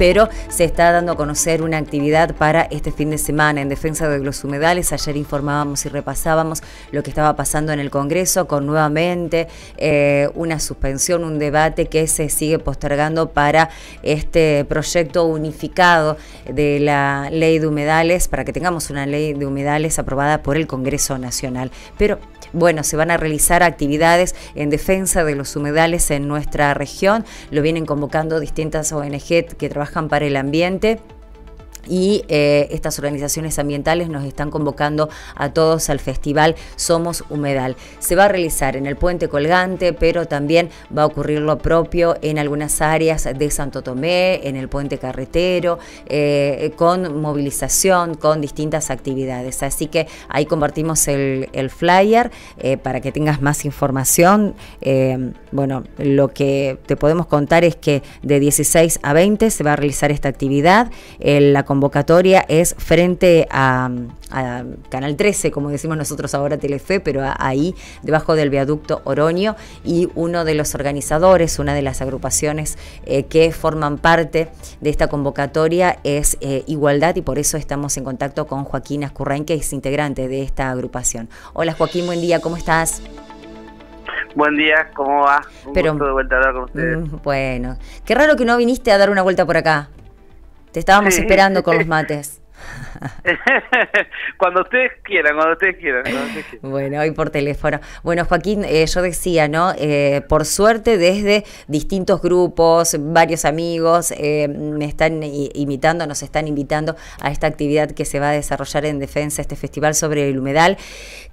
pero se está dando a conocer una actividad para este fin de semana en defensa de los humedales. Ayer informábamos y repasábamos lo que estaba pasando en el Congreso con nuevamente una suspensión, un debate que se sigue postergando para este proyecto unificado de la ley de humedales, para que tengamos una ley de humedales aprobada por el Congreso Nacional. Pero bueno, se van a realizar actividades en defensa de los humedales en nuestra región, lo vienen convocando distintas ONG que trabajan para el ambiente. Y estas organizaciones ambientales nos están convocando a todos al festival Somos Humedal. Se va a realizar en el Puente Colgante, pero también va a ocurrir lo propio en algunas áreas de Santo Tomé, en el Puente Carretero, con movilización, con distintas actividades. Así que ahí compartimos el flyer para que tengas más información. Bueno, lo que te podemos contar es que de 16 a 20 se va a realizar esta actividad. La convocatoria es frente a Canal 13, como decimos nosotros ahora Telefe, pero ahí debajo del viaducto Oroño, y uno de los organizadores, una de las agrupaciones que forman parte de esta convocatoria es Igualdad, y por eso estamos en contacto con Joaquín Azcurrain, que es integrante de esta agrupación. Hola Joaquín, buen día, ¿cómo estás? Buen día, ¿cómo va? Un gusto de vuelta a hablar con ustedes. Bueno, qué raro que no viniste a dar una vuelta por acá. Te estábamos esperando con los mates. Cuando ustedes quieran, cuando ustedes quieran, cuando ustedes quieran. Bueno, hoy por teléfono. Bueno, Joaquín, yo decía, ¿no? Por suerte, desde distintos grupos, varios amigos me están imitando, nos están invitando a esta actividad que se va a desarrollar en defensa, este festival sobre el humedal,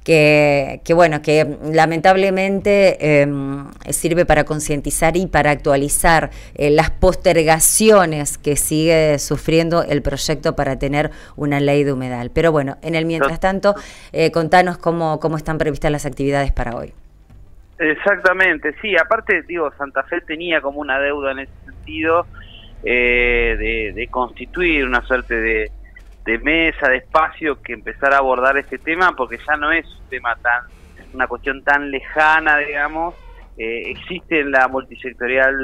que bueno, que lamentablemente sirve para concientizar y para actualizar las postergaciones que sigue sufriendo el proyecto para tener una ley de humedal. Pero bueno, en el mientras tanto, contanos cómo están previstas las actividades para hoy. Exactamente, sí, aparte, digo, Santa Fe tenía como una deuda en ese sentido de constituir una suerte de mesa, de espacio que empezara a abordar este tema, porque ya no es un tema una cuestión tan lejana, digamos. Existe en la multisectorial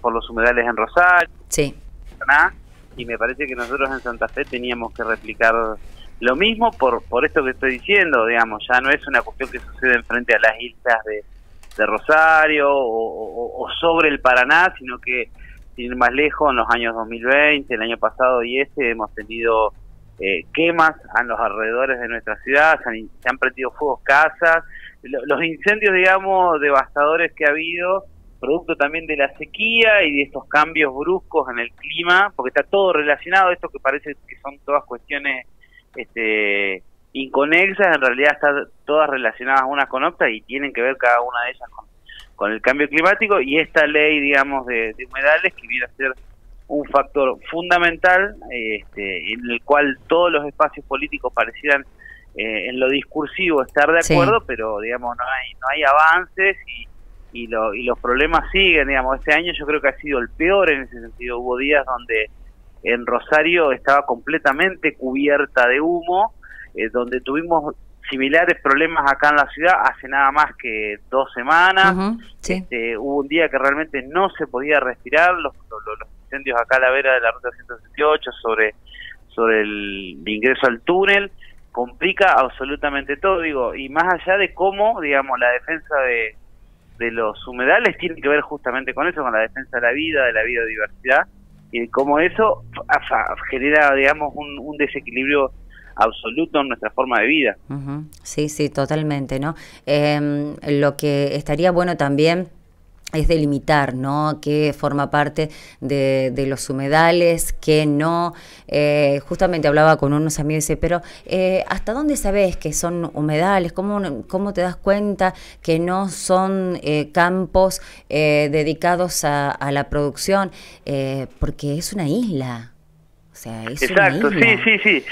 por los humedales en Rosario, sí, y me parece que nosotros en Santa Fe teníamos que replicar lo mismo por esto que estoy diciendo, digamos, ya no es una cuestión que sucede enfrente a las islas de Rosario o sobre el Paraná, sino que, sin ir más lejos, en los años 2020, el año pasado y este, hemos tenido quemas en los alrededores de nuestra ciudad, se han prendido fuegos casas, los incendios, digamos, devastadores que ha habido, producto también de la sequía y de estos cambios bruscos en el clima, porque está todo relacionado. Esto que parece que son todas cuestiones inconexas, en realidad están todas relacionadas unas con otras y tienen que ver cada una de ellas con el cambio climático, y esta ley, digamos, de humedales, que viene a ser un factor fundamental en el cual todos los espacios políticos parecieran en lo discursivo estar de acuerdo, sí, pero digamos no hay avances y los problemas siguen, digamos. Este año yo creo que ha sido el peor en ese sentido. Hubo días donde en Rosario estaba completamente cubierta de humo, donde tuvimos similares problemas acá en la ciudad hace nada más que 2 semanas. Sí. Hubo un día que realmente no se podía respirar, los incendios acá a la vera de la Ruta 178 sobre el ingreso al túnel, complica absolutamente todo, digo, y más allá de cómo, digamos, la defensa de los humedales tiene que ver justamente con eso, con la defensa de la vida, de la biodiversidad, y cómo eso genera, digamos, un desequilibrio absoluto en nuestra forma de vida. Sí, sí, totalmente, ¿no? Lo que estaría bueno también es delimitar, ¿no?, qué forma parte de los humedales, qué no. Justamente hablaba con unos amigos y dice, pero ¿hasta dónde sabes que son humedales? ¿Cómo te das cuenta que no son campos dedicados a la producción? Porque es una isla. O sea, es exacto, una isla. Sí.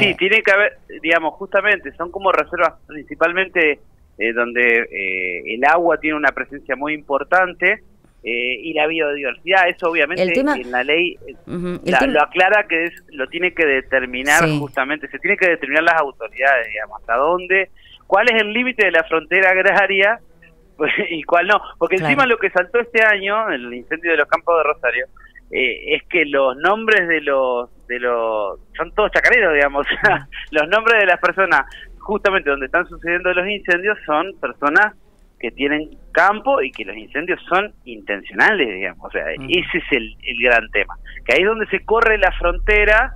Sí, tiene que haber, digamos, justamente, son como reservas principalmente. Donde el agua tiene una presencia muy importante y la biodiversidad, eso obviamente el tema, en la ley lo aclara, que lo tiene que determinar, sí, justamente, se tiene que determinar las autoridades, digamos, hasta dónde, cuál es el límite de la frontera agraria y cuál no, porque claro, encima lo que saltó este año, el incendio de los campos de Rosario, es que los nombres de los son todos chacareros, digamos. Los nombres de las personas justamente donde están sucediendo los incendios son personas que tienen campo y que los incendios son intencionales, digamos. O sea, ese es el gran tema, que ahí es donde se corre la frontera,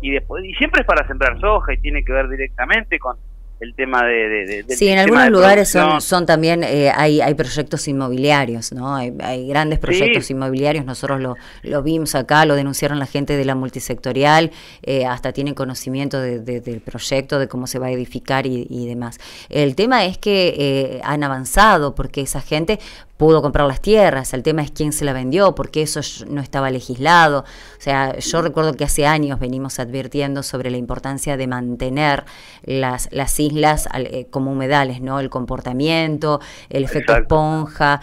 y después, y siempre es para sembrar soja y tiene que ver directamente con el tema de sí, en algunos lugares son también hay proyectos inmobiliarios, ¿no? Hay grandes proyectos inmobiliarios. Nosotros lo vimos acá, lo denunciaron la gente de la multisectorial, hasta tienen conocimiento del proyecto, de cómo se va a edificar y demás. El tema es que han avanzado porque esa gente pudo comprar las tierras, el tema es quién se la vendió, porque eso no estaba legislado. O sea, yo recuerdo que hace años venimos advirtiendo sobre la importancia de mantener las islas como humedales, ¿no? El comportamiento, el efecto esponja.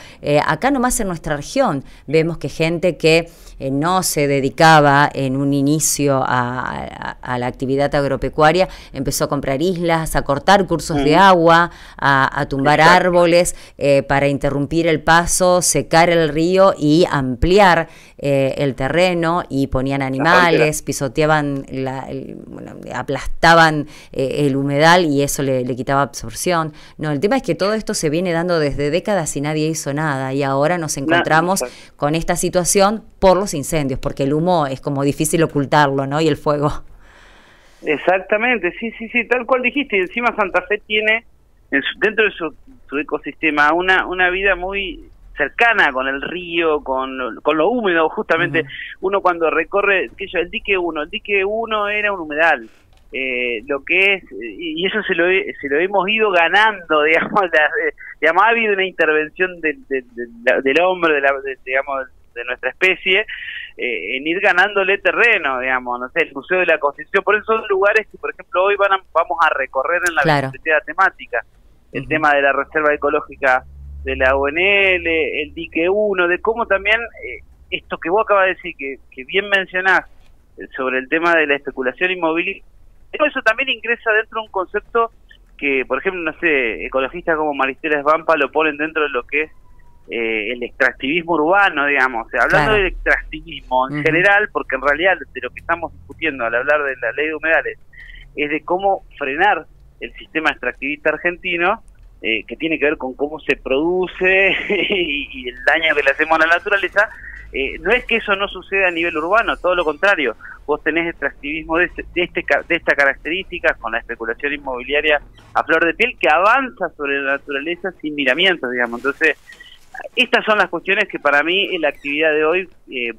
Acá nomás en nuestra región vemos que gente que no se dedicaba en un inicio a la actividad agropecuaria, empezó a comprar islas, a cortar cursos de agua, a tumbar árboles para interrumpir el paso, secar el río y ampliar el terreno, y ponían animales, pisoteaban, aplastaban el humedal, y eso le quitaba absorción. No, el tema es que todo esto se viene dando desde décadas y nadie hizo nada, y ahora nos encontramos con esta situación por los incendios, porque el humo es como difícil ocultarlo, ¿no? Y el fuego. Exactamente, sí, tal cual dijiste. Y encima Santa Fe tiene dentro de su ecosistema una vida muy cercana con el río, con lo húmedo, justamente. Uno cuando recorre el dique 1 era un humedal, lo que es, y eso se lo hemos ido ganando, digamos. Ha habido una intervención del hombre, de nuestra especie, en ir ganándole terreno, digamos, no sé, el Museo de la Constitución. Por eso son lugares que, por ejemplo, hoy vamos a recorrer en la biblioteca temática. El tema de la Reserva Ecológica de la UNL, el Dique 1, de cómo también esto que vos acabas de decir, que bien mencionás, sobre el tema de la especulación inmobiliaria, eso también ingresa dentro de un concepto que, por ejemplo, no sé, ecologistas como Maristela Svampa lo ponen dentro de lo que es el extractivismo urbano, digamos. O sea, hablando del extractivismo en general, porque en realidad de lo que estamos discutiendo al hablar de la ley de humedales es de cómo frenar el sistema extractivista argentino, que tiene que ver con cómo se produce y el daño que le hacemos a la naturaleza. No es que eso no suceda a nivel urbano, todo lo contrario. Vos tenés extractivismo de esta característica, con la especulación inmobiliaria a flor de piel, que avanza sobre la naturaleza sin miramientos, digamos. Entonces, estas son las cuestiones que para mí la actividad de hoy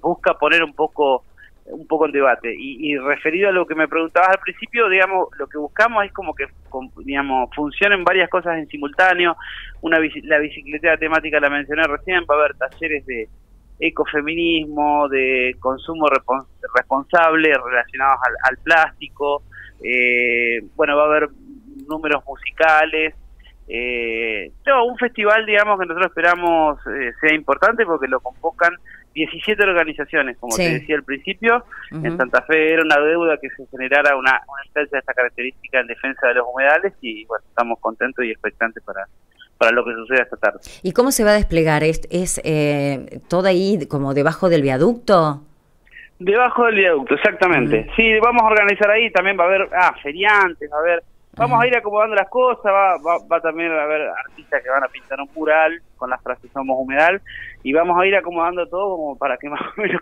busca poner un poco en debate, y referido a lo que me preguntabas al principio, digamos, lo que buscamos es como que, digamos, funcionen varias cosas en simultáneo. La bicicleta temática la mencioné recién, va a haber talleres de ecofeminismo, de consumo responsable relacionados al plástico, bueno, va a haber números musicales, no, un festival, digamos, que nosotros esperamos sea importante, porque lo convocan 17 organizaciones, como te decía al principio. En Santa Fe era una deuda que se generara una instancia de esta característica en defensa de los humedales, y bueno, estamos contentos y expectantes para lo que suceda esta tarde. ¿Y cómo se va a desplegar? ¿Es todo ahí como debajo del viaducto? Debajo del viaducto, exactamente. Sí, vamos a organizar ahí, también va a haber feriantes, va a haber... Vamos a ir acomodando las cosas, va también a haber artistas que van a pintar un mural con las frases Somos Humedal, y vamos a ir acomodando todo como para que más o menos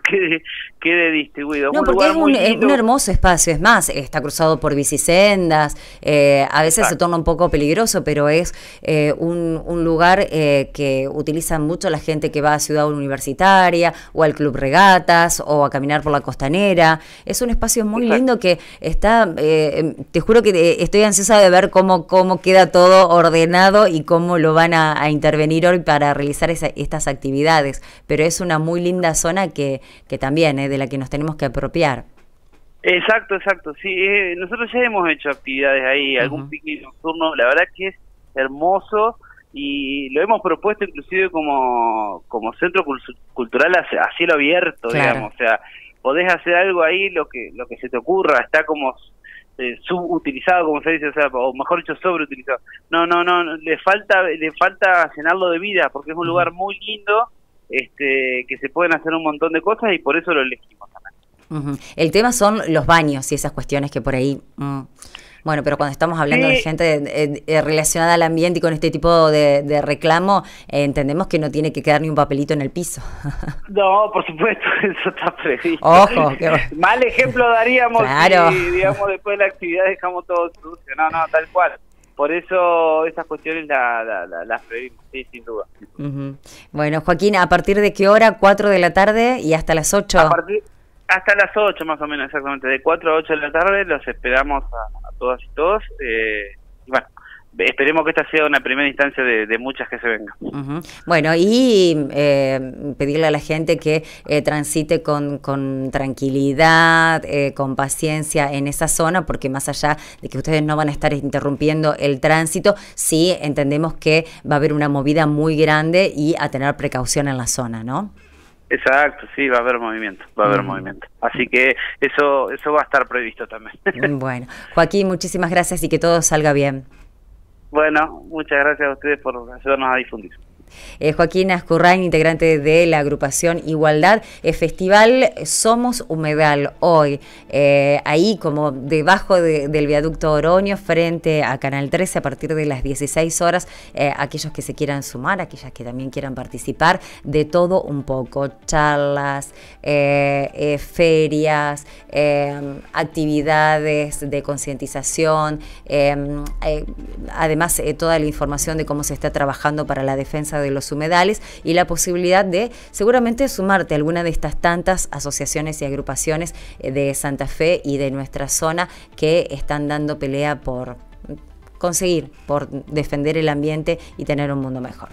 quede distribuido. No, porque es un hermoso espacio, es más, está cruzado por bicisendas, a veces se torna un poco peligroso, pero es un lugar que utilizan mucho la gente que va a Ciudad Universitaria, o al Club Regatas, o a caminar por la Costanera. Es un espacio muy lindo que está, te juro que estoy ansiosa de ver cómo queda todo ordenado y cómo lo van a intervenir hoy para realizar estas actividades, pero es una muy linda zona que también de la que nos tenemos que apropiar. Exacto, sí, nosotros ya hemos hecho actividades ahí, algún picnic nocturno, la verdad que es hermoso, y lo hemos propuesto inclusive como centro cultural a cielo abierto, digamos. O sea, podés hacer algo ahí, lo que se te ocurra, está como subutilizado, como se dice, o sea, o mejor dicho, sobreutilizado. No, le falta llenarlo de vida, porque es un lugar muy lindo, que se pueden hacer un montón de cosas y por eso lo elegimos también. Uh-huh. El tema son los baños y esas cuestiones que por ahí... Bueno, pero cuando estamos hablando de gente relacionada al ambiente y con este tipo de reclamo, entendemos que no tiene que quedar ni un papelito en el piso. No, por supuesto, eso está previsto. Ojo, qué bueno. Mal ejemplo daríamos claro. Si, digamos, después de la actividad dejamos todo sucio. No, no, tal cual. Por eso esas cuestiones las previmos, sí, sin duda. Uh-huh. Bueno, Joaquín, ¿a partir de qué hora? 4 de la tarde y hasta las 8. Hasta las 8 más o menos, exactamente. De 4 a 8 de la tarde los esperamos a todas y todos. Y bueno, esperemos que esta sea una primera instancia de muchas que se vengan. Uh-huh. Bueno, y pedirle a la gente que transite con tranquilidad, con paciencia en esa zona, porque más allá de que ustedes no van a estar interrumpiendo el tránsito, sí entendemos que va a haber una movida muy grande y a tener precaución en la zona, ¿no? Exacto, sí, va a haber movimiento, va a haber movimiento. Así que eso va a estar previsto también. Bueno, Joaquín, muchísimas gracias y que todo salga bien. Bueno, muchas gracias a ustedes por ayudarnos a difundir. Joaquín Azcurrain, integrante de la agrupación Igualdad, Festival Somos Humedal, hoy ahí como debajo del viaducto Oroño, frente a Canal 13, a partir de las 16 horas, aquellos que se quieran sumar, aquellas que también quieran participar, de todo un poco, charlas, ferias, actividades de concientización, además toda la información de cómo se está trabajando para la defensa de los humedales y la posibilidad de seguramente sumarte a alguna de estas tantas asociaciones y agrupaciones de Santa Fe y de nuestra zona que están dando pelea por conseguir, por defender el ambiente y tener un mundo mejor.